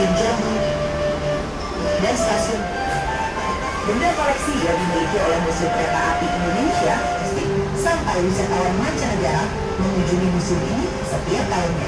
pinjaman, dan stasiun. Benda koleksi yang dimiliki oleh Museum Kereta Api Indonesia sampai wisatawan mancanegara mengunjungi museum ini setiap tahunnya.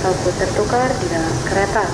Atau bertukar di dalam kereta.